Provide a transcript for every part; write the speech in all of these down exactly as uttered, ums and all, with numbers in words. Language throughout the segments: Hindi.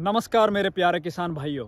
नमस्कार मेरे प्यारे किसान भाइयों,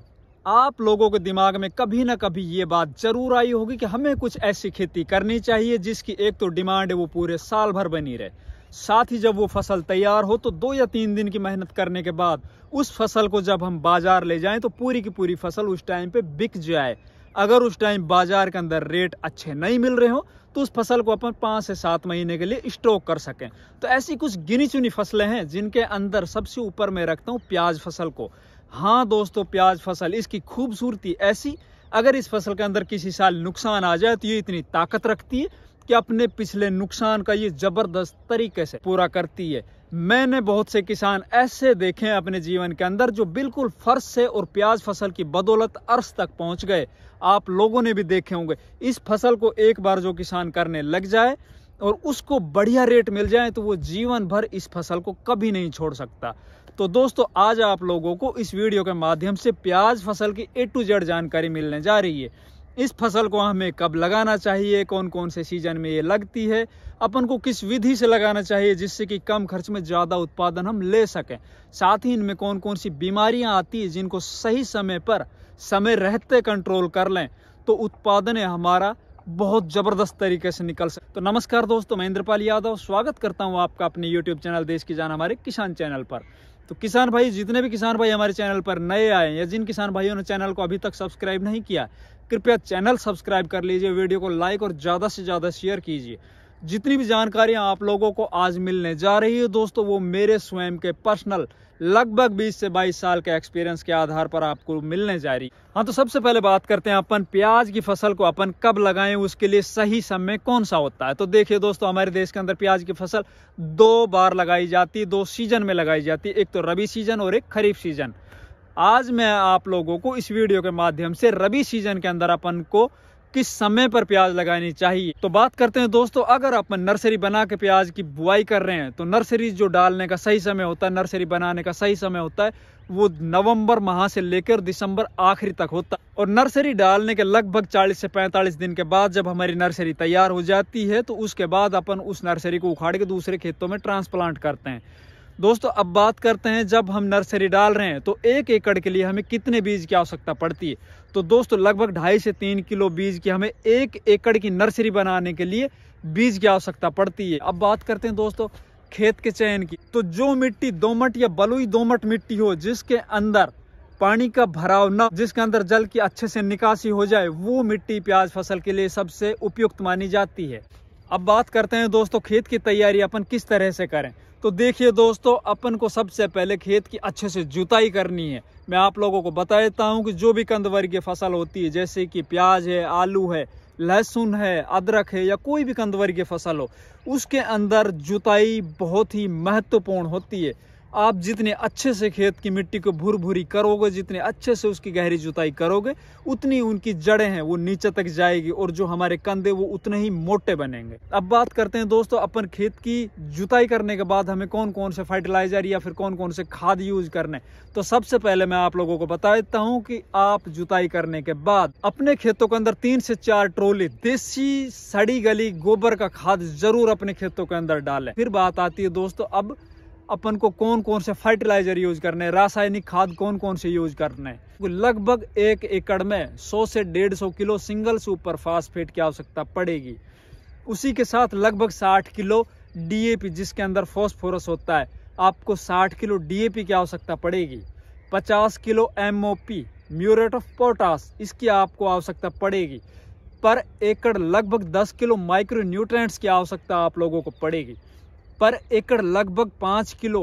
आप लोगों के दिमाग में कभी ना कभी ये बात जरूर आई होगी कि हमें कुछ ऐसी खेती करनी चाहिए जिसकी एक तो डिमांड है वो पूरे साल भर बनी रहे, साथ ही जब वो फसल तैयार हो तो दो या तीन दिन की मेहनत करने के बाद उस फसल को जब हम बाजार ले जाएं तो पूरी की पूरी फसल उस टाइम पे बिक जाए। अगर उस टाइम बाजार के अंदर रेट अच्छे नहीं मिल रहे हो तो उस फसल को अपन पाँच से सात महीने के लिए स्टॉक कर सकें। तो ऐसी कुछ गिनी चुनी फसलें हैं जिनके अंदर सबसे ऊपर मैं रखता हूँ प्याज फसल को। हाँ दोस्तों, प्याज फसल, इसकी खूबसूरती ऐसी, अगर इस फसल के अंदर किसी साल नुकसान आ जाए तो ये इतनी ताकत रखती है कि अपने पिछले नुकसान का ये ज़बरदस्त तरीके से पूरा करती है। मैंने बहुत से किसान ऐसे देखे हैं अपने जीवन के अंदर जो बिल्कुल फर्श से और प्याज फसल की बदौलत अर्श तक पहुंच गए। आप लोगों ने भी देखे होंगे। इस फसल को एक बार जो किसान करने लग जाए और उसको बढ़िया रेट मिल जाए तो वो जीवन भर इस फसल को कभी नहीं छोड़ सकता। तो दोस्तों, आज आप लोगों को इस वीडियो के माध्यम से प्याज फसल की ए टू जेड जानकारी मिलने जा रही है। इस फसल को हमें कब लगाना चाहिए, कौन कौन से सीजन में ये लगती है, अपन को किस विधि से लगाना चाहिए जिससे कि कम खर्च में ज़्यादा उत्पादन हम ले सकें, साथ ही इनमें कौन कौन सी बीमारियां आती है जिनको सही समय पर समय रहते कंट्रोल कर लें तो उत्पादन हमारा बहुत ज़बरदस्त तरीके से निकल सके। तो नमस्कार दोस्तों, महेंद्रपाल यादव स्वागत करता हूँ आपका अपने यूट्यूब चैनल देश की जान हमारे किसान चैनल पर। तो किसान भाई, जितने भी किसान भाई हमारे चैनल पर नए आए या जिन किसान भाइयों ने चैनल को अभी तक सब्सक्राइब नहीं किया, कृपया चैनल सब्सक्राइब कर लीजिए, वीडियो को लाइक और ज़्यादा से ज़्यादा शेयर कीजिए। जितनी भी जानकारियां आप लोगों को आज मिलने जा रही है दोस्तों, वो मेरे स्वयं के पर्सनल लगभग बीस से बाईस साल के एक्सपीरियंस के आधार पर आपको मिलने जा रही है। हाँ, तो सबसे पहले बात करते हैं अपन प्याज की फसल को अपन कब लगाएं, उसके लिए सही समय कौन सा होता है। तो देखिए दोस्तों, हमारे देश के अंदर प्याज की फसल दो बार लगाई जाती है, दो सीजन में लगाई जाती है, एक तो रबी सीजन और एक खरीफ सीजन। आज मैं आप लोगों को इस वीडियो के माध्यम से रबी सीजन के अंदर अपन को किस समय पर प्याज लगानी चाहिए। तो बात करते हैं दोस्तों, अगर आप नर्सरी बना के प्याज की बुआई कर रहे हैं तो नर्सरी जो डालने का सही समय होता है, नर्सरी बनाने का सही समय होता है वो नवंबर माह से लेकर दिसंबर आखिरी तक होता है। और नर्सरी डालने के लगभग चालीस से पैंतालीस दिन के बाद जब हमारी नर्सरी तैयार हो जाती है तो उसके बाद अपन उस नर्सरी को उखाड़ के दूसरे खेतों में ट्रांसप्लांट करते हैं। दोस्तों, अब बात करते हैं जब हम नर्सरी डाल रहे हैं तो एक एकड़ के लिए हमें कितने बीज की आवश्यकता पड़ती है। तो दोस्तों, लगभग ढाई से तीन किलो बीज की हमें एक एकड़ की नर्सरी बनाने के लिए बीज की आवश्यकता पड़ती है। अब बात करते हैं दोस्तों खेत के चयन की। तो जो मिट्टी दोमट या बलुई दोमट मिट्टी हो, जिसके अंदर पानी का भराव ना, जिसके अंदर जल की अच्छे से निकासी हो जाए, वो मिट्टी प्याज फसल के लिए सबसे उपयुक्त मानी जाती है। अब बात करते हैं दोस्तों खेत की तैयारी अपन किस तरह से करें। तो देखिए दोस्तों, अपन को सबसे पहले खेत की अच्छे से जुताई करनी है। मैं आप लोगों को बता देता हूँ कि जो भी कंदवर्गीय फसल होती है जैसे कि प्याज है, आलू है, लहसुन है, अदरक है या कोई भी कंदवर्गीय फसल हो, उसके अंदर जुताई बहुत ही महत्वपूर्ण होती है। आप जितने अच्छे से खेत की मिट्टी को भुरभुरी करोगे, जितने अच्छे से उसकी गहरी जुताई करोगे, उतनी उनकी जड़ें हैं वो नीचे तक जाएगी और जो हमारे कंधे वो उतने ही मोटे बनेंगे। अब बात करते हैं दोस्तों, अपन खेत की जुताई करने के बाद हमें कौन कौन से फर्टिलाइजर या फिर कौन कौन से खाद यूज करने। तो सबसे पहले मैं आप लोगों को बता देता हूँ कि आप जुताई करने के बाद अपने खेतों के अंदर तीन से चार ट्रोली देसी सड़ी गली गोबर का खाद जरूर अपने खेतों के अंदर डालें। फिर बात आती है दोस्तों, अब अपन को कौन कौन से फर्टिलाइजर यूज करने हैं, रासायनिक खाद कौन कौन से यूज करने हैं। लगभग एक एकड़ में सौ से डेढ़ सौ किलो सिंगल सुपर फास्फेट की आवश्यकता पड़ेगी। उसी के साथ लगभग साठ किलो डी ए पी, जिसके अंदर फॉस्फोरस होता है, आपको साठ किलो डी ए पी की आवश्यकता पड़ेगी। पचास kilo M O P, muriate of potash, इसकी आपको आवश्यकता पड़ेगी। पर एकड़ लगभग दस किलो माइक्रो न्यूट्रिएंट्स की आवश्यकता आप लोगों को पड़ेगी। पर एकड़ लगभग पाँच किलो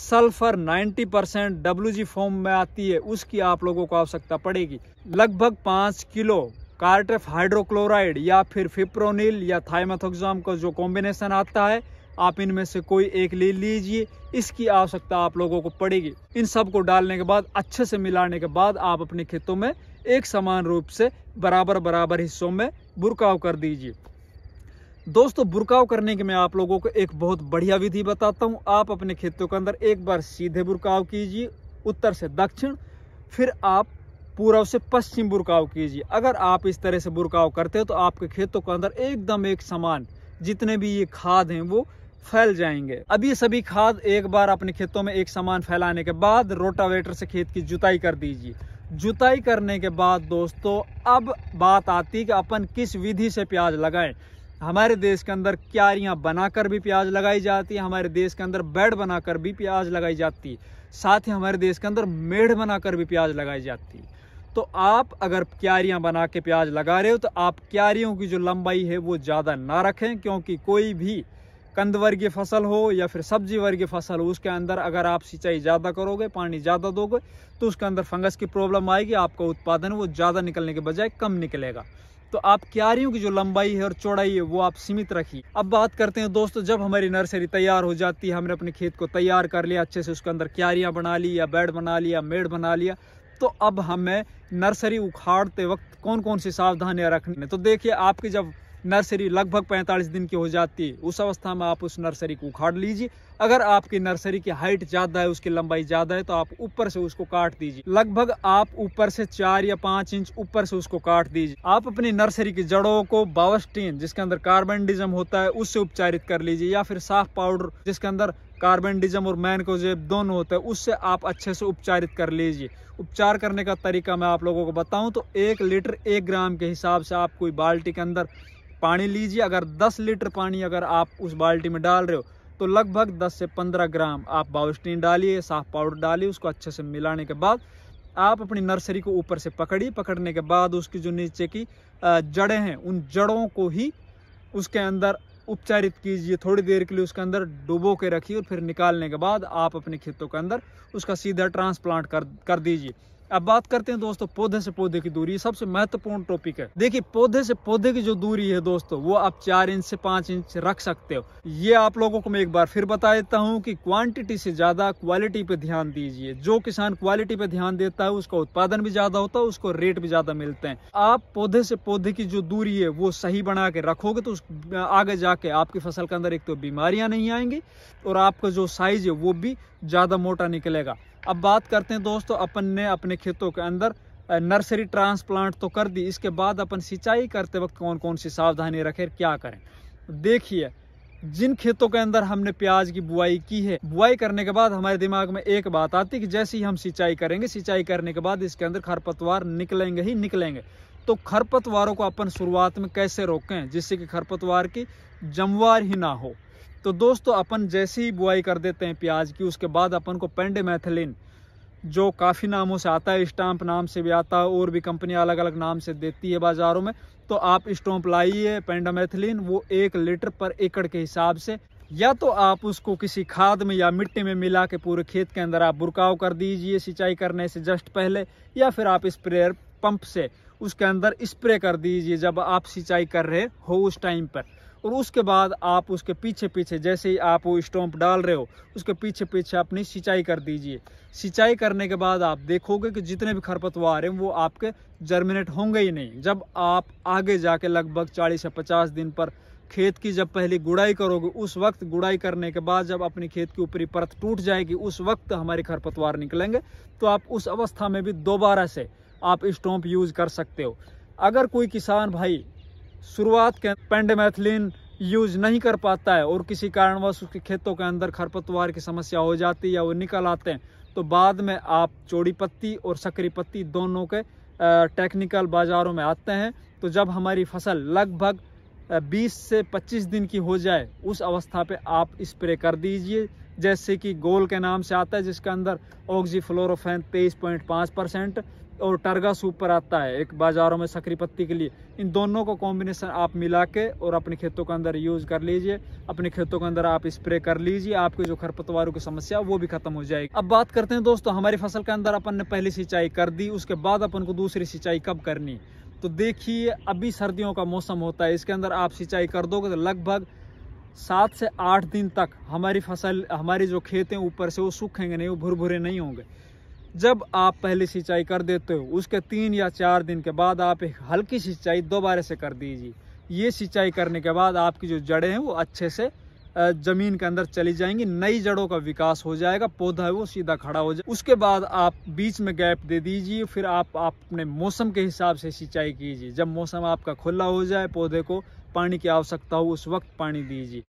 सल्फर नब्बे परसेंट डब्ल्यू जी फॉर्म में आती है, उसकी आप लोगों को आवश्यकता पड़ेगी। लगभग पाँच किलो कार्ट्रेफ हाइड्रोक्लोराइड या फिर फिप्रोनिल या थाइमेथोक्साम का जो कॉम्बिनेशन आता है, आप इनमें से कोई एक ले लीजिए, इसकी आवश्यकता आप लोगों को पड़ेगी। इन सब को डालने के बाद, अच्छे से मिलाने के बाद, आप अपने खेतों में एक समान रूप से बराबर बराबर हिस्सों में बुरकाव कर दीजिए। दोस्तों, बुरकाव करने के मैं आप लोगों को एक बहुत बढ़िया विधि बताता हूँ। आप अपने खेतों के अंदर एक बार सीधे बुरकाव कीजिए, उत्तर से दक्षिण, फिर आप पूर्व से पश्चिम बुरकाव कीजिए। अगर आप इस तरह से बुरकाव करते हो तो आपके खेतों के अंदर एकदम एक समान जितने भी ये खाद हैं वो फैल जाएंगे। अब ये सभी खाद एक बार अपने खेतों में एक समान फैलाने के बाद रोटावेटर से खेत की जुताई कर दीजिए। जुताई करने के बाद दोस्तों अब बात आती है कि अपन किस विधि से प्याज लगाएं। हमारे देश के अंदर क्यारियां बनाकर भी प्याज लगाई जाती है, हमारे देश के अंदर बेड बनाकर भी प्याज लगाई जाती है, साथ ही हमारे देश के अंदर मेढ़ बनाकर भी प्याज लगाई जाती है। तो आप अगर क्यारियां बना के प्याज लगा रहे हो तो आप क्यारियों की जो लंबाई है वो ज़्यादा ना रखें, क्योंकि कोई भी कंदवर्गीय फसल हो या फिर सब्जी वर्गीय फसल हो उसके अंदर अगर आप सिंचाई ज़्यादा करोगे, पानी ज़्यादा दोगे तो उसके अंदर फंगस की प्रॉब्लम आएगी, आपका उत्पादन वो ज़्यादा निकलने के बजाय कम निकलेगा। तो आप क्यारियों की जो लंबाई है और चौड़ाई है वो आप सीमित रखिए। अब बात करते हैं दोस्तों, जब हमारी नर्सरी तैयार हो जाती है, हमने अपने खेत को तैयार कर लिया, अच्छे से उसके अंदर क्यारियाँ बना ली या बेड बना लिया, मेड़ बना लिया, तो अब हमें नर्सरी उखाड़ते वक्त कौन कौन सी सावधानियाँ रखनी है। तो देखिए, आपकी जब नर्सरी लगभग पैंतालीस दिन की हो जाती है उस अवस्था में आप उस नर्सरी को उखाड़ लीजिए। अगर आपकी नर्सरी की हाइट ज़्यादा है, उसकी लंबाई ज़्यादा है, तो आप ऊपर से उसको काट दीजिए। लगभग आप ऊपर से चार या पाँच इंच ऊपर से उसको काट दीजिए। आप अपनी नर्सरी की जड़ों को बावस्टीन जिसके अंदर कार्बनडिज्म होता है उससे उपचारित कर लीजिए, या फिर साफ पाउडर जिसके अंदर कार्बनडिज्म और मैनकोजेब दोनों होता है उससे आप अच्छे से उपचारित कर लीजिए। उपचार करने का तरीका मैं आप लोगों को बताऊँ तो एक लीटर एक ग्राम के हिसाब से आप कोई बाल्टी के अंदर पानी लीजिए। अगर दस लीटर पानी अगर आप उस बाल्टी में डाल रहे हो तो लगभग दस से पंद्रह ग्राम आप बायोस्टीन डालिए, साफ पाउडर डालिए। उसको अच्छे से मिलाने के बाद आप अपनी नर्सरी को ऊपर से पकड़िए। पकड़ने के बाद उसकी जो नीचे की जड़ें हैं उन जड़ों को ही उसके अंदर उपचारित कीजिए। थोड़ी देर के लिए उसके अंदर डुबो के रखिए और फिर निकालने के बाद आप अपने खेतों के अंदर उसका सीधा ट्रांसप्लांट कर कर दीजिए। अब बात करते हैं दोस्तों पौधे से पौधे की दूरी, सबसे महत्वपूर्ण टॉपिक है। देखिए, पौधे से पौधे की जो दूरी है दोस्तों वो आप चार इंच से पाँच इंच रख सकते हो। ये आप लोगों को मैं एक बार फिर बता देता हूँ कि क्वांटिटी से ज़्यादा क्वालिटी पे ध्यान दीजिए। जो किसान क्वालिटी पे ध्यान देता है उसका उत्पादन भी ज़्यादा होता है, उसको रेट भी ज़्यादा मिलते हैं। आप पौधे से पौधे की जो दूरी है वो सही बना के रखोगे तो आगे जाके आपकी फसल के अंदर एक तो बीमारियाँ नहीं आएंगी और आपका जो साइज है वो भी ज़्यादा मोटा निकलेगा। अब बात करते हैं दोस्तों, अपन ने अपने खेतों के अंदर नर्सरी ट्रांसप्लांट तो कर दी, इसके बाद अपन सिंचाई करते वक्त कौन कौन सी सावधानी रखें, क्या करें। देखिए, जिन खेतों के अंदर हमने प्याज की बुआई की है, बुआई करने के बाद हमारे दिमाग में एक बात आती है कि जैसे ही हम सिंचाई करेंगे, सिंचाई करने के बाद इसके अंदर खरपतवार निकलेंगे ही निकलेंगे। तो खरपतवारों को अपन शुरुआत में कैसे रोकें जिससे कि खरपतवार की जमवार ही ना हो। तो दोस्तों, अपन जैसे ही बुआई कर देते हैं प्याज की, उसके बाद अपन को पेंडेमेथलिन, जो काफ़ी नामों से आता है, स्टाम्प नाम से भी आता है और भी कंपनियां अलग अलग नाम से देती है बाज़ारों में, तो आप स्टाम्प लाइए पेंडामेथलिन। वो एक लीटर पर एकड़ के हिसाब से, या तो आप उसको किसी खाद में या मिट्टी में मिला के पूरे खेत के अंदर आप बुरकाव कर दीजिए सिंचाई करने से जस्ट पहले, या फिर आप स्प्रेयर पंप से उसके अंदर स्प्रे कर दीजिए जब आप सिंचाई कर रहे हो उस टाइम पर। और उसके बाद आप उसके पीछे पीछे, जैसे ही आप वो स्टॉम्प डाल रहे हो उसके पीछे पीछे अपनी सिंचाई कर दीजिए। सिंचाई करने के बाद आप देखोगे कि जितने भी खरपतवार हैं वो आपके जर्मिनेट होंगे ही नहीं। जब आप आगे जाके लगभग चालीस से पचास दिन पर खेत की जब पहली गुड़ाई करोगे, उस वक्त गुड़ाई करने के बाद जब अपनी खेत की ऊपरी परत टूट जाएगी उस वक्त हमारे खरपतवार निकलेंगे, तो आप उस अवस्था में भी दोबारा से आप स्टॉम्प यूज़ कर सकते हो। अगर कोई किसान भाई शुरुआत के पेंडेमेथलिन यूज नहीं कर पाता है और किसी कारणवश उसके खेतों के अंदर खरपतवार की समस्या हो जाती है या वो निकल आते हैं, तो बाद में आप चौड़ी पत्ती और सकरी पत्ती दोनों के टेक्निकल बाज़ारों में आते हैं। तो जब हमारी फसल लगभग बीस से पच्चीस दिन की हो जाए उस अवस्था पे आप स्प्रे कर दीजिए, जैसे कि गोल के नाम से आता है जिसके अंदर ऑक्सीफ्लोरोफेन तेईस पॉइंट पाँच परसेंट और टर्गा सुपर आता है एक बाज़ारों में सकरी पत्ती के लिए। इन दोनों को कॉम्बिनेशन आप मिला के और अपने खेतों के अंदर यूज़ कर लीजिए, अपने खेतों के अंदर आप स्प्रे कर लीजिए, आपके जो खरपतवारों की समस्या वो भी खत्म हो जाएगी। अब बात करते हैं दोस्तों, हमारी फसल के अंदर अपन ने पहली सिंचाई कर दी, उसके बाद अपन को दूसरी सिंचाई कब करनी है। तो देखिए, अभी सर्दियों का मौसम होता है, इसके अंदर आप सिंचाई कर दोगे तो लगभग सात से आठ दिन तक हमारी फसल, हमारी जो खेत हैं ऊपर से वो सूखेंगे नहीं, वो भुरभुरे नहीं होंगे। जब आप पहले सिंचाई कर देते हो उसके तीन या चार दिन के बाद आप एक हल्की सिंचाई दोबारा से कर दीजिए। ये सिंचाई करने के बाद आपकी जो जड़ें हैं वो अच्छे से ज़मीन के अंदर चली जाएंगी, नई जड़ों का विकास हो जाएगा, पौधा है वो सीधा खड़ा हो जाए। उसके बाद आप बीच में गैप दे दीजिए, फिर आप अपने मौसम के हिसाब से सिंचाई कीजिए। जब मौसम आपका खुला हो जाए, पौधे को पानी की आवश्यकता हो उस वक्त पानी दीजिए।